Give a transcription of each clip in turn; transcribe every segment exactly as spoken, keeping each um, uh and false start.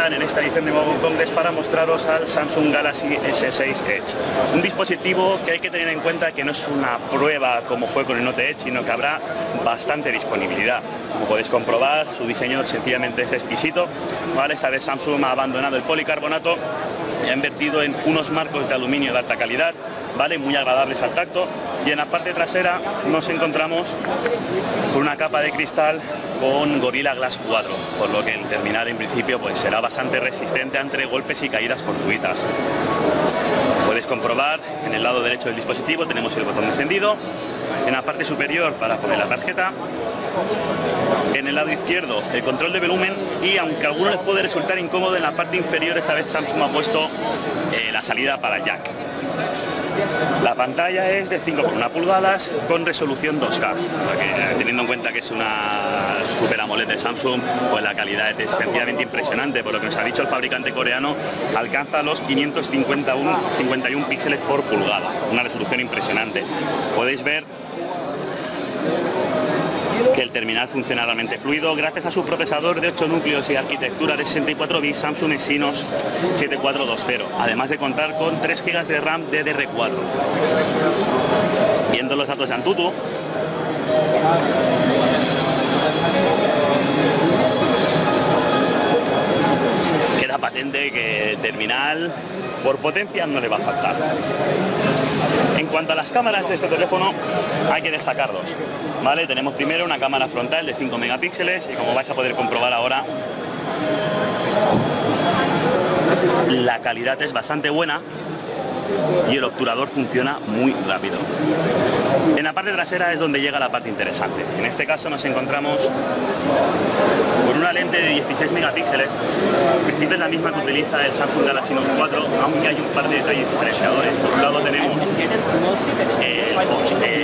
Instagram en esta edición de Mobile World Congress para mostraros al Samsung Galaxy S seis Edge. Un dispositivo que hay que tener en cuenta que no es una prueba como fue con el Note Edge, sino que habrá bastante disponibilidad. Como podéis comprobar, su diseño sencillamente es exquisito, ¿vale? Esta vez Samsung ha abandonado el policarbonato y ha invertido en unos marcos de aluminio de alta calidad, ¿vale? Muy agradables al tacto. Y en la parte trasera nos encontramos con una capa de cristal con Gorilla Glass cuatro, por lo que el terminal en principio pues será bastante resistente ante golpes y caídas fortuitas. Podéis comprobar en el lado derecho del dispositivo tenemos el botón de encendido, en la parte superior para poner la tarjeta, en el lado izquierdo el control de volumen y, aunque a algunos les puede resultar incómodo, en la parte inferior esta vez Samsung ha puesto eh, la salida para jack. La pantalla es de cinco coma uno pulgadas con resolución dos K, porque, teniendo en cuenta que es una Super AMOLED de Samsung, pues la calidad es sencillamente impresionante. Por lo que nos ha dicho el fabricante coreano, alcanza los quinientos cincuenta y uno píxeles por pulgada, una resolución impresionante. Podéis ver que el terminal funciona realmente fluido gracias a su procesador de ocho núcleos y arquitectura de sesenta y cuatro bits Samsung Exynos siete cuatro dos cero, además de contar con tres gigas de RAM D D R cuatro. Viendo los datos de AnTuTu, queda patente que el terminal por potencia no le va a faltar. En cuanto a las cámaras de este teléfono, hay que destacarlos, ¿vale? Tenemos primero una cámara frontal de cinco megapíxeles y, como vais a poder comprobar ahora, la calidad es bastante buena y el obturador funciona muy rápido. En la parte trasera es donde llega la parte interesante. En este caso nos encontramos con una lente de dieciséis megapíxeles, en principio es la misma que utiliza el Samsung Galaxy Note cuatro, aunque hay un par de detalles diferenciadores. Por un lado tenemos el,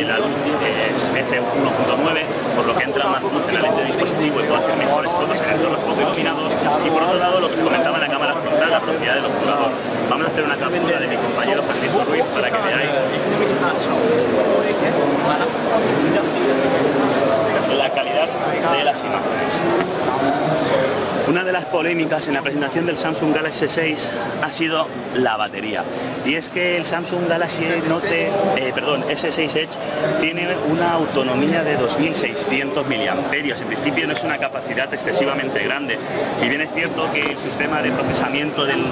la luz es F uno punto nueve, por lo que entra más luz en la lente del dispositivo y puede hacer mejores fotos en entornos poco iluminados, y por otro lado, lo que os comentaba en la cámara frontal, la velocidad del obturador. Vamos a hacer una captura de mi compañero Francisco Ruiz para que veáis la calidad de las imágenes. Una de las polémicas en la presentación del Samsung Galaxy S seis ha sido la batería, y es que el Samsung Galaxy Note, eh, perdón, S seis Edge tiene una autonomía de dos mil seiscientos miliamperios. En principio no es una capacidad excesivamente grande, si bien es cierto que el sistema de procesamiento del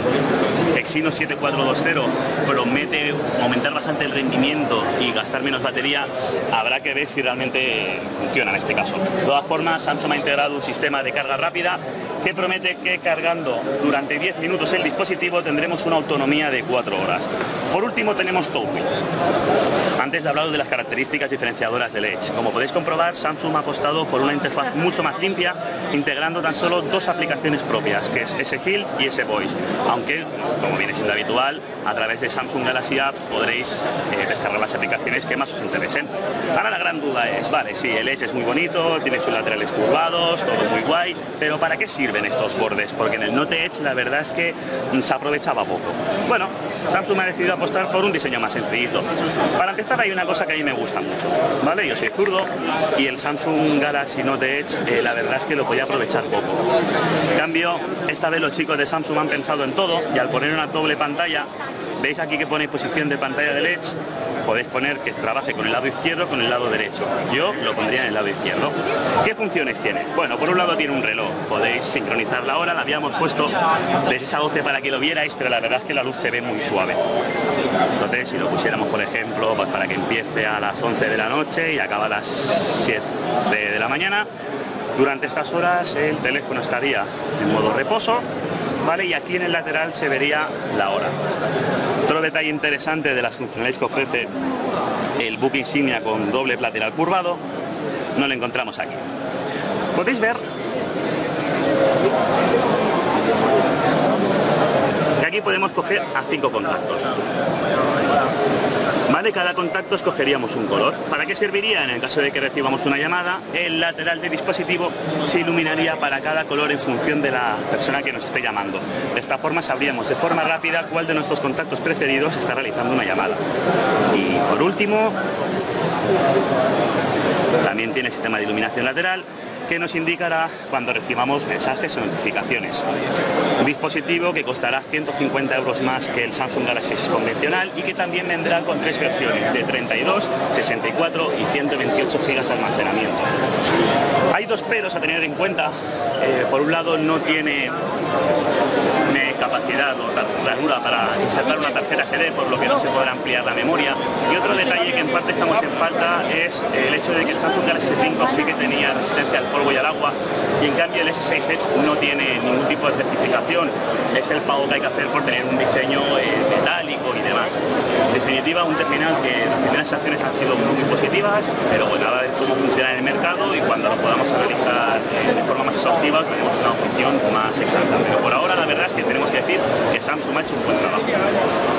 Exynos siete cuatro dos cero promete aumentar bastante el rendimiento y gastar menos batería. Habrá que ver si realmente funciona en este caso. De todas formas, Samsung ha integrado un sistema de carga rápida que promete que cargando durante diez minutos el dispositivo tendremos una autonomía de cuatro horas. Por último tenemos TouchWiz. Antes he hablado de las características diferenciadoras del Edge. Como podéis comprobar, Samsung ha apostado por una interfaz mucho más limpia, integrando tan solo dos aplicaciones propias, que es S Health y S Voice, aunque, como viene siendo habitual, a través de Samsung Galaxy App podréis eh, descargar las aplicaciones que más os interesen. Ahora la gran duda es, vale, sí, el Edge es muy bonito, tiene sus laterales curvados, todo muy guay, pero ¿para qué sirve en estos bordes? Porque en el Note Edge la verdad es que se aprovechaba poco. Bueno, Samsung ha decidido apostar por un diseño más sencillito. Para empezar, hay una cosa que a mí me gusta mucho, ¿vale? Yo soy zurdo y el Samsung Galaxy Note Edge eh, la verdad es que lo podía aprovechar poco. En cambio, esta vez los chicos de Samsung han pensado en todo, y al poner una doble pantalla, veis aquí que pone posición de pantalla del Edge, podéis poner que trabaje con el lado izquierdo o con el lado derecho. Yo lo pondría en el lado izquierdo. ¿Qué funciones tiene? Bueno, por un lado tiene un reloj, podéis sincronizar la hora, la habíamos puesto de seis a doce para que lo vierais, pero la verdad es que la luz se ve muy suave. Entonces, si lo pusiéramos, por ejemplo, pues para que empiece a las once de la noche y acaba a las siete de la mañana, durante estas horas el teléfono estaría en modo reposo, ¿vale? Y aquí en el lateral se vería la hora. Otro detalle interesante de las funcionalidades que ofrece el buque insignia con doble lateral curvado no lo encontramos aquí. Podéis ver que aquí podemos coger a cinco contactos, ¿vale? Cada contacto escogeríamos un color. ¿Para qué serviría? En el caso de que recibamos una llamada, el lateral del dispositivo se iluminaría para cada color en función de la persona que nos esté llamando. De esta forma sabríamos de forma rápida cuál de nuestros contactos preferidos está realizando una llamada. Y por último, también tiene sistema de iluminación lateral, que nos indicará cuando recibamos mensajes o notificaciones. Un dispositivo que costará ciento cincuenta euros más que el Samsung Galaxy convencional y que también vendrá con tres versiones de treinta y dos, sesenta y cuatro y ciento veintiocho gigas de almacenamiento. Hay dos peros a tener en cuenta. Eh, por un lado, no tiene capacidad o largura para insertar una tarjeta ese de, por lo que no se podrá ampliar la memoria. Y otro detalle que en parte estamos en falta es el hecho de que el Samsung Galaxy S cinco sí que tenía resistencia al polvo y al agua, y en cambio el S seis Edge no tiene ningún tipo de certificación. Es el pago que hay que hacer por tener un diseño eh, metálico y demás. En definitiva, un terminal que las primeras acciones han sido muy positivas, pero bueno, a ver cómo funciona en el mercado y cuando lo podamos analizar eh, de forma más exhaustiva tenemos una opinión más exacta. Pero por ahora la verdad es que tenemos que decir que Samsung ha hecho un buen trabajo.